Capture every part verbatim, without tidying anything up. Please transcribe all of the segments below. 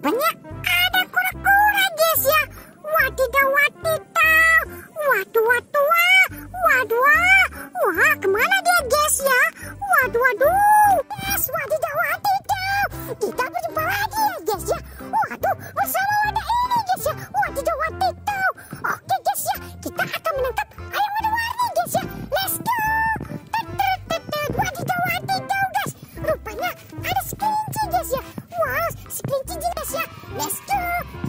banyak ada kura-kura guys ya. Wadidaw wadidaw, waduh waduh waduh wah, kemana dia guys ya? Waduh waduh guys, wadidaw wadidaw, kita berjumpa lagi ya guys ya. Waduh, bersama wadah ini guys ya, wadidaw wadidaw. Oke guys ya, kita akan menangkap ayam warna-warni guys ya. Let's go. Wadidaw wadidaw guys, rupanya ada si kelinci guys ya. Wow, si kelinci guys ya. Let's go,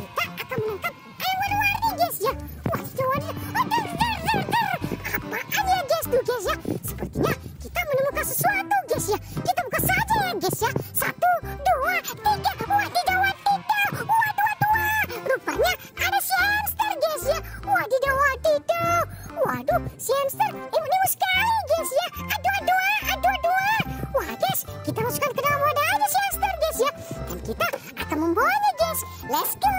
kita akan menangkap ayam warna-warni guys ya. Wadidaw wadidaw, dar dar dar dar. Apaan ya guys tuh guys ya? Sepertinya kita menemukan sesuatu guys ya. Kita buka saja ya guys ya. Satu, dua, tiga. Wadidaw wadidaw, waduh waduh. Rupanya ada si hamster guys ya. Wadidaw wadidaw, waduh si hamster imut-imut sekali guys ya. Aduh aduh aduh aduh. Wah guys, kita masukkan ke dalam wadah aja si hamster guys ya. Dan kita akan membawanya guys. Let's go.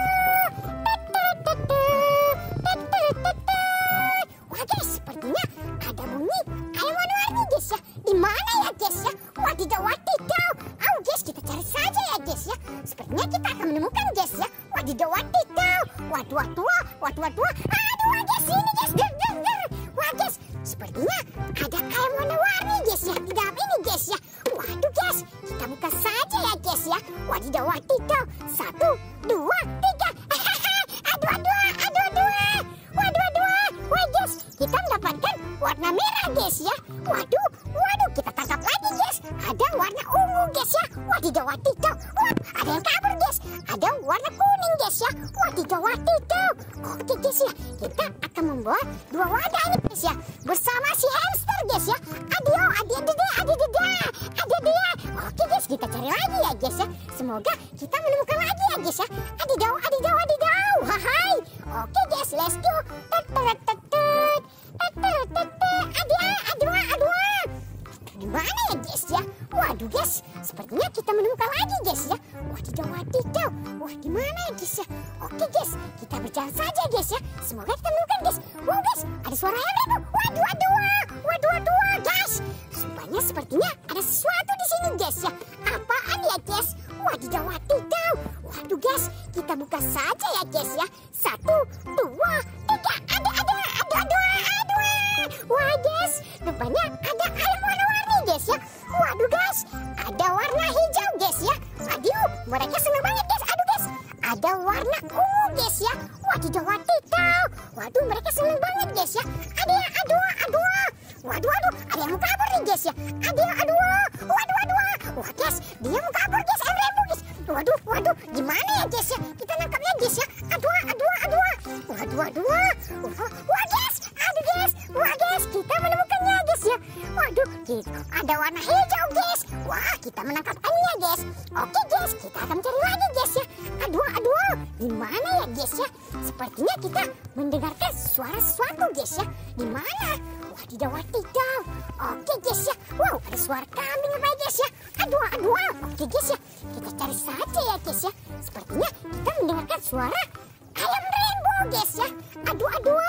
Wah guys, sepertinya ada bunyi ayam warna-warni guys ya. Di mana ya guys ya? Wadidaw wadidaw. Oh guys, kita cari saja ya guys ya. Sepertinya kita akan menemukan guys ya. Wadidaw wadidaw. Waduh waduh waduh waduh. Aduh wah guys, ini guys. Dar dar dar. Wah guys, sepertinya ada ayam warna-warni guys ya di dalam ini guys ya. Waduh guys, kita buka saja ya guys ya. Wadidaw wadidaw. Satu, dua, tiga. Aduh aduh aduh aduh. Waduh waduh. Wah guys, kita mendapatkan warna merah guys ya. Waduh waduh, kita tangkap lagi guys. Ada warna ungu guys ya. Wadidaw wadidaw. Wah, ada yang kabur guys. Ada warna kuning guys ya. Wadidaw wadidaw. Oke guys ya, kita akan membawa dua wadah ini guys ya, bersama si hamster guys ya. Adio adio dede adio dede adio dede. Oke guys, kita cari lagi ya guys ya. Semoga kita menemukan lagi ya guys ya. Adidaw adidaw adidaw. Hai. Oke guys, let's go. Mana ya guys ya? Waduh guys, sepertinya kita menemukan lagi guys ya. Wadidaw wadidaw. Wah, di mana ya guys ya? Oke guys, kita berjalan saja guys ya. Semoga kita menemukan guys. Wow guys, ada suara hebat tuh. Waduh waduh waduh waduh guys. Rupanya sepertinya ada sesuatu di sini guys ya. Apaan ya guys? Wadidaw wadidaw. Waduh guys, kita buka saja ya guys ya. Satu, dua, tiga. Ada ada ada ada ada. Wah guys, rupanya ada ayam warna-warni guys ya. Waduh guys, ada warna hijau guys ya. Aduh, mereka senang banget guys. Aduh guys, ada warna ungu guys ya. Wadidaw wadidaw. Waduh, mereka senang banget guys ya. Ada ya, aduh aduh. Waduh waduh, ada yang mau kabur nih guys ya. Ada ya, aduh. Waduh waduh. Wah guys, dia mau kabur guys. Emrebo guys. Waduh waduh, gimana ya guys ya? Kita nangkapnya guys ya. Aduh aduh aduh. Waduh waduh. Wah guys, aduh guys. Wah guys, kita menemukannya guys ya. Waduh, ada warna hijau guys. Wah, kita menangkapnya guys. Oke guys, kita akan cari lagi guys ya. Aduh aduh, gimana ya guys ya? Sepertinya kita mendengarkan suara sesuatu guys ya. Di mana? Wadidaw wadidaw. Oke guys ya. Wow, ada suara kambing apa ya guys ya. Aduh aduh. Oke guys ya, kita cari saja ya guys ya. Sepertinya kita mendengarkan suara ayam rainbow guys ya. Aduh aduh.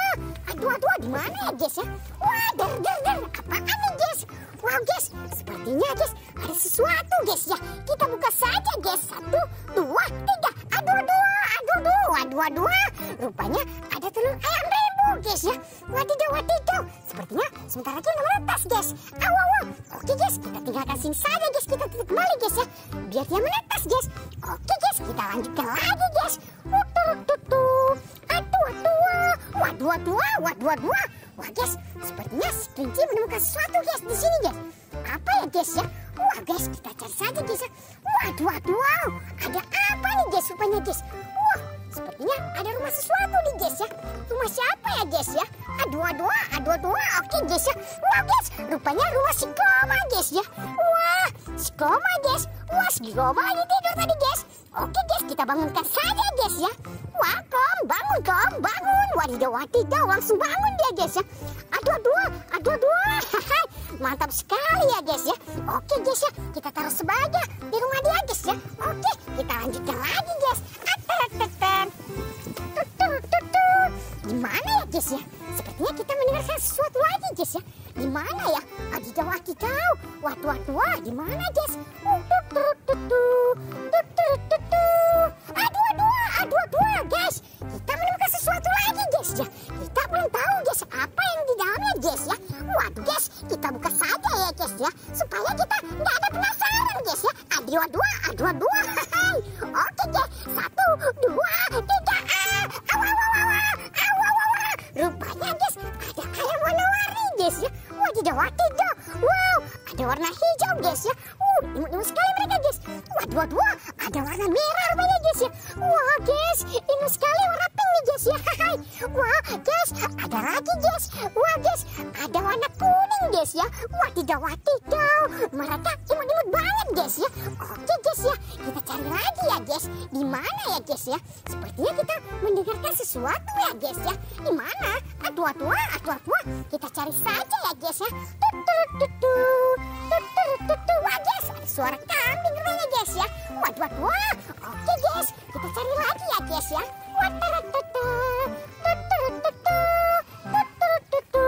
Aduh aduh, di mana ya guys ya? Wah, dar dar dar. Apaan nih guys? Wow guys, sepertinya guys ada sesuatu guys ya. Kita buka saja guys. Satu, dua, tiga. Aduh aduh. Aduh aduh. Aduh aduh. Rupanya ada telur ayam rainbow guys ya. Wadidaw wadidaw. Sepertinya sebentar lagi meletas guys. Aw aw. Oke guys, kita tinggalkan sini saja guys. Kita tutup kembali guys ya. Biar dia meletas guys. Oke guys, kita lanjutkan lagi guys. Waduh, waduh, waduh, waduh. Wah guys, sepertinya si kelinci menemukan sesuatu guys di sini guys. Apa ya guys ya? Wah guys, kita cari saja guys ya. Waduh, waduh. Ada apa nih guys rupanya guys? Wah, sepertinya ada rumah sesuatu nih guys ya. Rumah siapa ya guys ya? Aduh, aduh, aduh, aduh. Oke guys ya. Wah guys, rupanya rumah si Goma guys ya. Wah, si Goma guys. Wah, si Goma lagi tidur tadi guys. Oke guys, kita bangunkan saja guys ya. Wah, Gom, bangun Gom, bangun. Wadidaw wadidaw, langsung bangun dia guys ya. Aduh aduh, aduh aduh. Mantap sekali ya guys ya. Oke guys ya, kita taruh sebagai di rumah dia guys ya. Oke, kita lanjutkan lagi guys. Gimana ya guys ya? Sepertinya kita mendengarkan sesuatu lagi guys ya. Gimana ya? Wadidaw wadidaw. Waduh waduh, gimana guys? Aduh. ada warna merah rupanya guys ya. Wah guys, indah sekali warna pink nih guys ya. Wah guys, ada lagi guys. Wah guys, ada warna kuning guys ya. Wah tidak, wah tidak, mereka imut-imut banget guys ya. Oke guys ya, kita cari lagi ya guys. Di mana ya guys ya? Sepertinya kita mendengarkan sesuatu ya guys ya. Di mana? Aduh aduh aduh aduh, kita cari saja ya guys ya. Tutututu, tutututu. Wah guys, ada suara kambing rupanya guys ya. Waduh waduh. Oke guys, kita cari lagi ya guys ya. Watututu, tutututu, tutututu.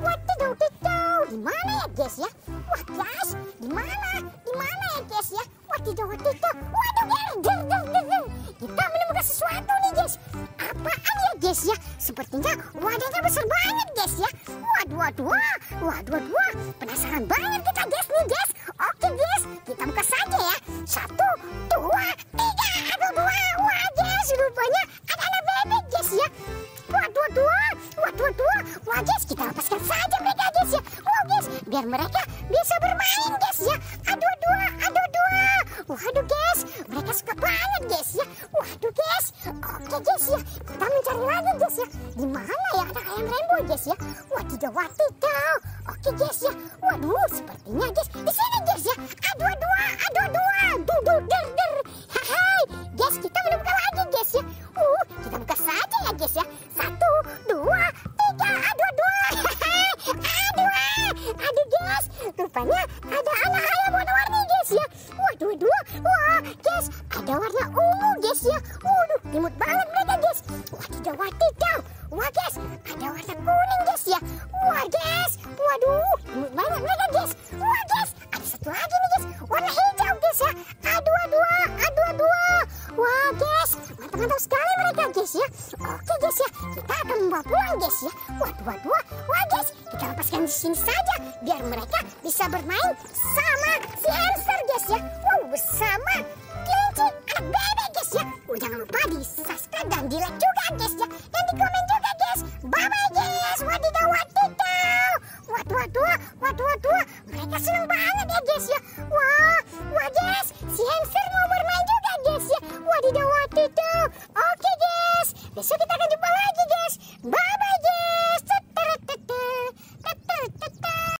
Watututu. Di mana ya guys ya? Wah guys, di mana? Di mana ya guys ya? Watututu, watututu. Waduh guys, der der der. Kita menemukan sesuatu nih guys. Apaan ya guys ya? Sepertinya wadahnya besar banget guys ya. Waduh waduh. Waduh waduh. Penasaran banget kita guys nih guys. Oke guys, kita buka saja ya. Satu, dua, tiga. Aduh dua. Wah guys, rupanya ada anak bebek guys ya. Waduh waduh. Waduh waduh. Wah guys, kita lepaskan saja mereka guys ya. Wow guys, biar mereka bisa bermain guys ya. Aduh dua, aduh dua. Waduh guys, mereka suka banget guys ya. Waduh guys. Oke guys ya, kita mencari lagi guys ya. Di mana ya ada ayam rainbow guys ya? Wah tidak, wah tidak. Oke guys ya. Waduh, sepertinya guys di sini guys ya. Aduh aduh, aduh aduh. Dudu der der. Hai guys, kita buka lagi guys ya. Uh, kita buka saja ya guys ya. Satu, dua, tiga. Aduh aduh. Aduh aduh guys. Rupanya ada anak ayam warna-warni guys ya. Waduh aduh. Wah guys, ada warna ungu guys ya. Waduh, imut banget mereka guys. Wah tidak, wah tidak. Wah guys, ada warna kuning guys ya. Wah guys, waduh, imut banget mereka guys. Wah guys, ada satu lagi nih guys, warna hijau guys ya. Aduh aduh, aduh aduh. Wah guys, mantap-mantap sekali mereka guys ya. Oke guys ya, kita akan membawa pulang guys ya. Waduh waduh. Wah guys, kita lepaskan di sini saja biar mereka bisa bermain sama si hamster guys ya. Wow, sama kelinci anak bebek guys ya. Oh, jangan lupa di subscribe dan di like juga guys ya, dan di komen juga guys. Bye bye guys. Wadidaw wadidaw. Waduh waduh, waduh waduh. Mereka senang banget ya guys ya. Wah, wah guys, si hamster mau bermain juga guys ya. Wadidaw wadidaw. Oke guys, besok kita akan jumpa lagi guys. Bye bye.